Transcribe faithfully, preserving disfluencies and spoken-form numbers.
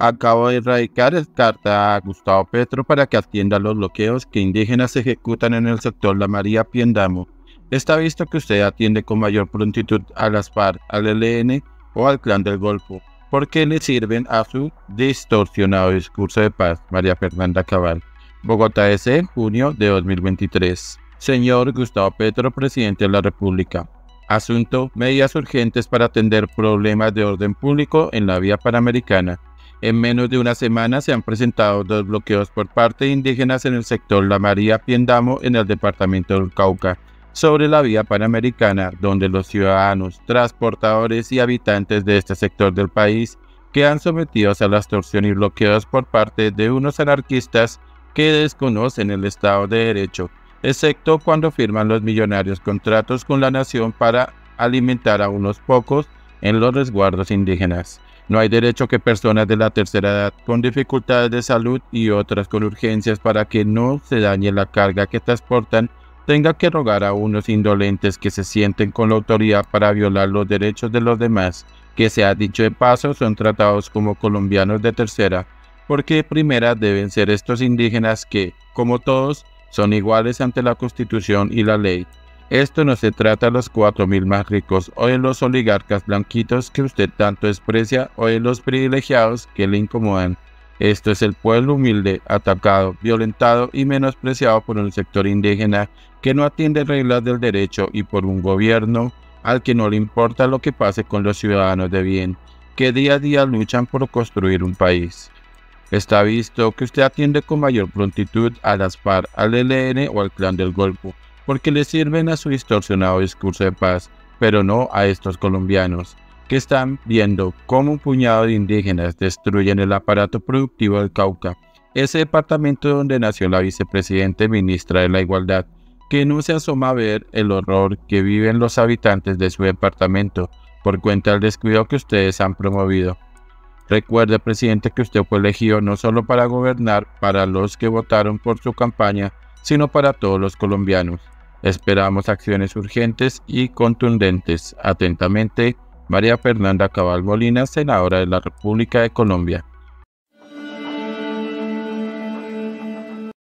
Acabo de erradicar el carta a Gustavo Petro para que atienda los bloqueos que indígenas ejecutan en el sector La María Piendamó. Está visto que usted atiende con mayor prontitud a las FARC, al E L N o al Clan del Golfo, porque le sirven a su distorsionado discurso de paz. María Fernanda Cabal, Bogotá S, junio de dos mil veintitrés. Señor Gustavo Petro, Presidente de la República. Asunto: medidas urgentes para atender problemas de orden público en la vía Panamericana. En menos de una semana se han presentado dos bloqueos por parte de indígenas en el sector La María Piendamó en el departamento del Cauca, sobre la vía Panamericana, donde los ciudadanos, transportadores y habitantes de este sector del país quedan sometidos a la extorsión y bloqueos por parte de unos anarquistas que desconocen el Estado de Derecho, excepto cuando firman los millonarios contratos con la nación para alimentar a unos pocos en los resguardos indígenas. No hay derecho que personas de la tercera edad con dificultades de salud y otras con urgencias para que no se dañe la carga que transportan tenga que rogar a unos indolentes que se sienten con la autoridad para violar los derechos de los demás, que sea dicho de paso son tratados como colombianos de tercera, porque primera deben ser estos indígenas que, como todos, son iguales ante la Constitución y la ley. Esto no se trata de los cuatro mil más ricos o de los oligarcas blanquitos que usted tanto desprecia o de los privilegiados que le incomodan. Esto es el pueblo humilde, atacado, violentado y menospreciado por un sector indígena que no atiende reglas del derecho y por un gobierno al que no le importa lo que pase con los ciudadanos de bien, que día a día luchan por construir un país. Está visto que usted atiende con mayor prontitud a las FARC, al E L N o al Clan del Golfo, porque le sirven a su distorsionado discurso de paz, pero no a estos colombianos, que están viendo cómo un puñado de indígenas destruyen el aparato productivo del Cauca, ese departamento donde nació la vicepresidenta y ministra de la Igualdad, que no se asoma a ver el horror que viven los habitantes de su departamento por cuenta del descuido que ustedes han promovido. Recuerde, presidente, que usted fue elegido no solo para gobernar para los que votaron por su campaña, sino para todos los colombianos. Esperamos acciones urgentes y contundentes. Atentamente, María Fernanda Cabal Molina, senadora de la República de Colombia.